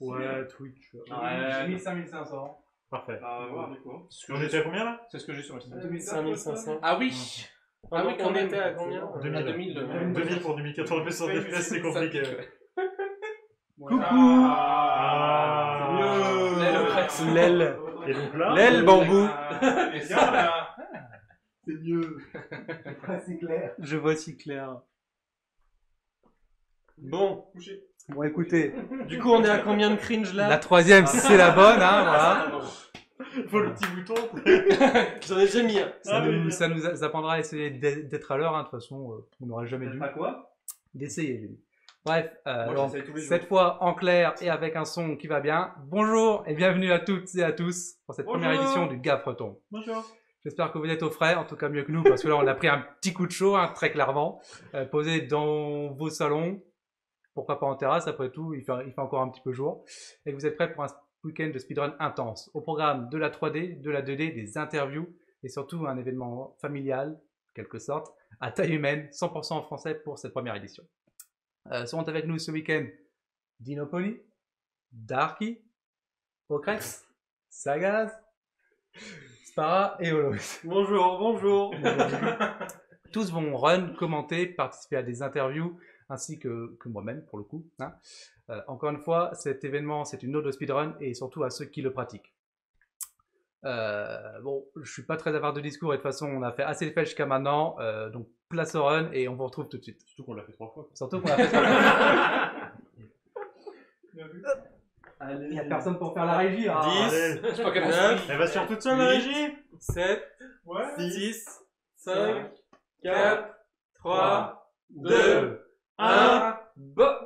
Ouais, Twitch. J'ai mis 5500. Parfait. On va voir du coup. On était à combien là? C'est ce que j'ai sur le site. 5500. Ah oui! Ah oui, qu'on était à combien? 2000. 2000 pour 2014 mais sans FPS, c'est compliqué. Coucou! C'est mieux! L'aile. Et donc là. L'aile bambou! C'est là! C'est mieux! C'est clair. Je vois si clair. Bon. Bon, écoutez. Du coup, on est à combien de cringe là? La troisième, si c'est la bonne, hein, voilà. Faut le petit bouton. J'en ai déjà mis un. Ça nous apprendra à essayer d'être à l'heure, hein, de toute façon, on n'aurait jamais dû. À quoi? D'essayer, j'ai dit. Bref, donc, cette fois en clair et avec un son qui va bien. Bonjour et bienvenue à toutes et à tous pour cette première édition du Gaffreton. Bonjour. J'espère que vous êtes au frais, en tout cas mieux que nous, parce que là on a pris un petit coup de chaud, hein, très clairement. Posé dans vos salons, pourquoi pas en terrasse, après tout, il fait encore un petit peu jour. Et vous êtes prêts pour un week-end de speedrun intense. Au programme de la 3D, de la 2D, des interviews et surtout un événement familial, en quelque sorte, à taille humaine, 100% en français pour cette première édition. Seront avec nous ce week-end Dinopoli, Darky, Ocrex, Sagaz, Spara et Olois. Bonjour, bonjour. Tous vont run, commenter, participer à des interviews, ainsi que moi-même pour le coup. Hein. Encore une fois, cet événement, c'est une ode au speedrun et surtout à ceux qui le pratiquent. Bon, je suis pas très avare de discours et de toute façon, on a fait assez de fêches jusqu'à maintenant, donc place au run et on vous retrouve tout de suite. Surtout qu'on l'a fait 3 fois. Quoi. Surtout qu'on l'a fait 3 fois. Il n'y a personne pour faire la régie. Hein. 10, je crois qu'elle va se faire toute seule la régie. 7, ouais. 6, 5, 4, 3, 2, 1. Bah,